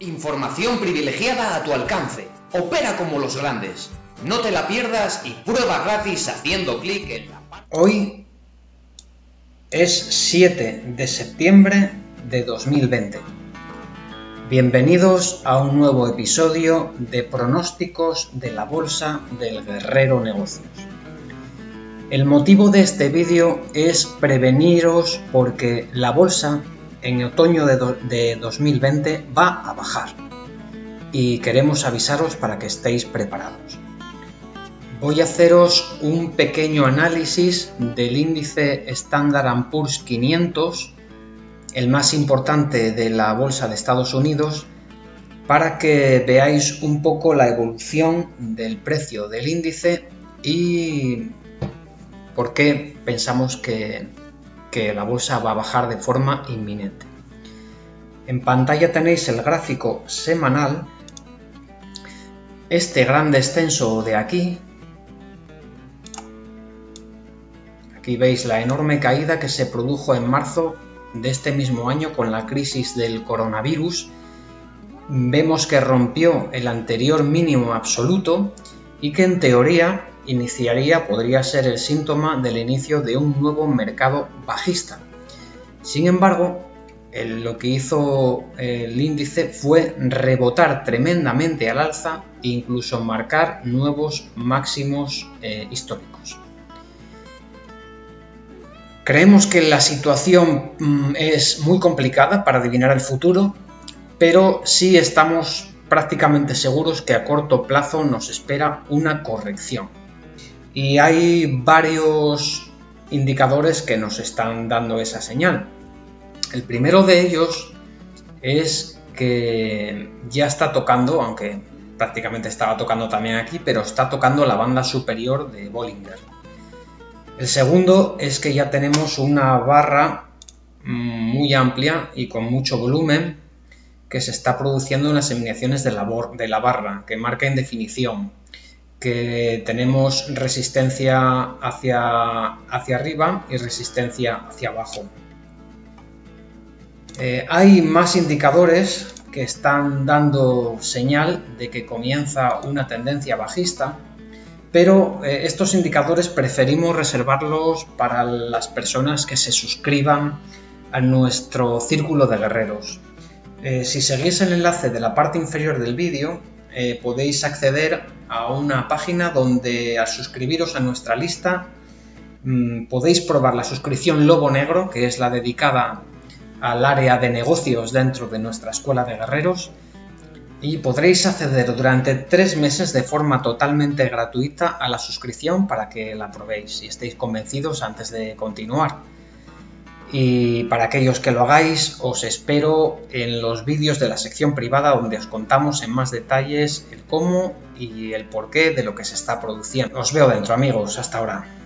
Información privilegiada a tu alcance. Opera como los grandes. No te la pierdas y prueba gratis haciendo clic en la página. Hoy es 7 de septiembre de 2020. Bienvenidos a un nuevo episodio de pronósticos de la bolsa del Guerrero Negocios. El motivo de este vídeo es preveniros porque la bolsa en otoño de 2020 va a bajar y queremos avisaros para que estéis preparados. Voy a haceros un pequeño análisis del índice Standard & Poor's 500, el más importante de la bolsa de Estados Unidos, para que veáis un poco la evolución del precio del índice y por qué pensamos que la bolsa va a bajar de forma inminente. En pantalla tenéis el gráfico semanal. Este gran descenso de aquí veis la enorme caída que se produjo en marzo de este mismo año con la crisis del coronavirus. Vemos que rompió el anterior mínimo absoluto y que en teoría podría ser el síntoma del inicio de un nuevo mercado bajista. Sin embargo, lo que hizo el índice fue rebotar tremendamente al alza e incluso marcar nuevos máximos históricos. Creemos que la situación es muy complicada para adivinar el futuro, pero sí estamos prácticamente seguros que a corto plazo nos espera una corrección. Y hay varios indicadores que nos están dando esa señal. El primero de ellos es que ya está tocando, aunque prácticamente estaba tocando también aquí, pero está tocando la banda superior de Bollinger. El segundo es que ya tenemos una barra muy amplia y con mucho volumen que se está produciendo en las eliminaciones de la barra, que marca indefinición, que tenemos resistencia hacia arriba y resistencia hacia abajo. Hay más indicadores que están dando señal de que comienza una tendencia bajista, pero estos indicadores preferimos reservarlos para las personas que se suscriban a nuestro círculo de guerreros. Si seguís el enlace de la parte inferior del vídeo, podéis acceder a una página donde, al suscribiros a nuestra lista, podéis probar la suscripción Lobo Negro, que es la dedicada al área de negocios dentro de nuestra escuela de guerreros, y podréis acceder durante 3 meses de forma totalmente gratuita a la suscripción para que la probéis y estéis convencidos antes de continuar. Y para aquellos que lo hagáis, os espero en los vídeos de la sección privada donde os contamos en más detalles el cómo y el porqué de lo que se está produciendo. Os veo dentro, amigos. Hasta ahora.